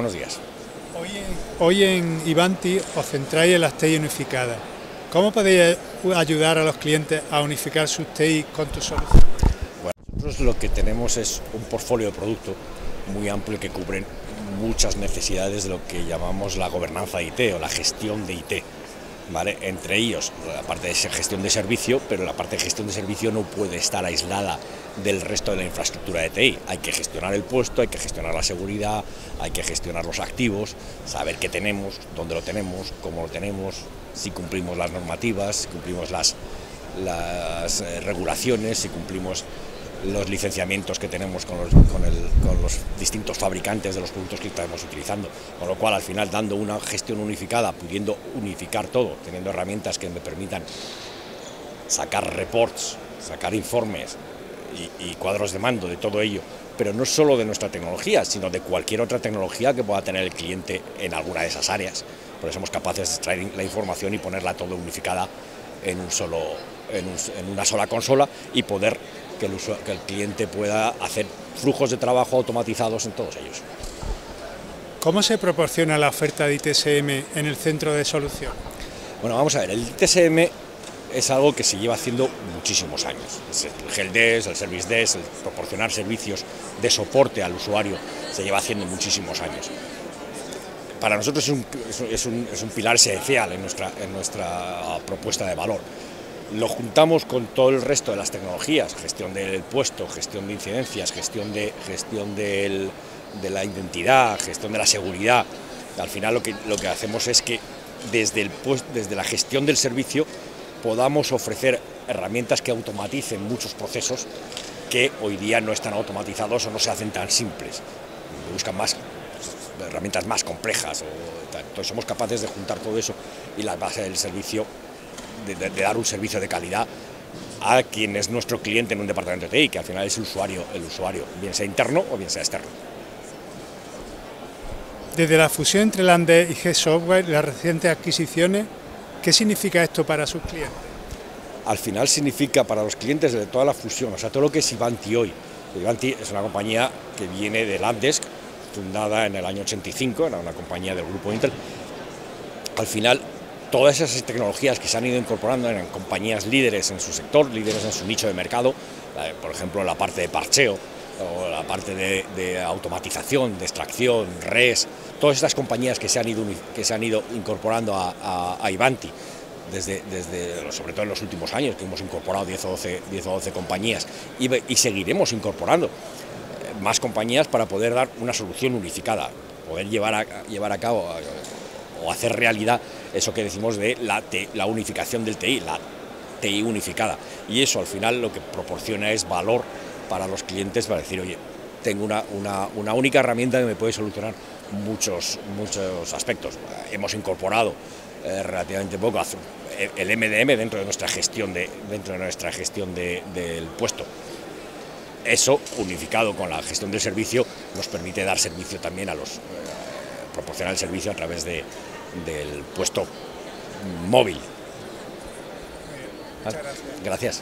buenos días. Hoy en Ivanti os centráis en las TI unificadas. ¿Cómo podéis ayudar a los clientes a unificar sus TI con tu solución? Bueno, nosotros lo que tenemos es un portfolio de productos muy amplio que cubren muchas necesidades de lo que llamamos la gobernanza IT o la gestión de IT. ¿Vale? Entre ellos, la parte de gestión de servicio, pero la parte de gestión de servicio no puede estar aislada del resto de la infraestructura de TI. Hay que gestionar el puesto, hay que gestionar la seguridad, hay que gestionar los activos, saber qué tenemos, dónde lo tenemos, cómo lo tenemos, si cumplimos las normativas, si cumplimos las regulaciones, si cumplimos los licenciamientos que tenemos con los distintos fabricantes de los productos que estamos utilizando, con lo cual al final dando una gestión unificada, pudiendo unificar todo, teniendo herramientas que me permitan sacar reports, sacar informes y cuadros de mando de todo ello, pero no solo de nuestra tecnología, sino de cualquier otra tecnología que pueda tener el cliente en alguna de esas áreas. Por eso somos capaces de extraer la información y ponerla toda unificada en una sola consola y poder que el cliente pueda hacer flujos de trabajo automatizados en todos ellos. ¿Cómo se proporciona la oferta de ITSM en el centro de solución? Bueno, vamos a ver, el ITSM es algo que se lleva haciendo muchísimos años. El GLDES, el Service Desk, el proporcionar servicios de soporte al usuario se lleva haciendo muchísimos años. Para nosotros es un pilar esencial en nuestra propuesta de valor. Lo juntamos con todo el resto de las tecnologías, gestión del puesto, gestión de incidencias, gestión de la identidad, gestión de la seguridad. Al final lo que hacemos es que desde la gestión del servicio podamos ofrecer herramientas que automaticen muchos procesos que hoy día no están automatizados o no se hacen tan simples. Buscan más herramientas más complejas. Entonces somos capaces de juntar todo eso y la base del servicio de dar un servicio de calidad a quien es nuestro cliente en un departamento de TI, que al final es el usuario, bien sea interno o bien sea externo. Desde la fusión entre LANDESK y G-Software, las recientes adquisiciones, ¿qué significa esto para sus clientes? Al final significa para los clientes de toda la fusión, o sea, todo lo que es Ivanti hoy. Ivanti es una compañía que viene de LANDESK, fundada en el año 85, era una compañía del grupo Intel. Al final, todas esas tecnologías que se han ido incorporando en compañías líderes en su sector, líderes en su nicho de mercado, por ejemplo la parte de parcheo, o la parte de automatización, de extracción, RES, todas estas compañías que se han ido incorporando a Ivanti, desde, sobre todo en los últimos años, que hemos incorporado 10 o 12 compañías, y seguiremos incorporando más compañías para poder dar una solución unificada, poder llevar a cabo o hacer realidad eso que decimos de la unificación del TI, la TI unificada. Y eso al final lo que proporciona es valor para los clientes para decir, oye, tengo una única herramienta que me puede solucionar muchos aspectos. Hemos incorporado relativamente poco el MDM dentro de nuestra gestión del puesto. Eso, unificado con la gestión del servicio, nos permite dar servicio también proporcionar el servicio a través del puesto móvil. Muchas gracias. Gracias.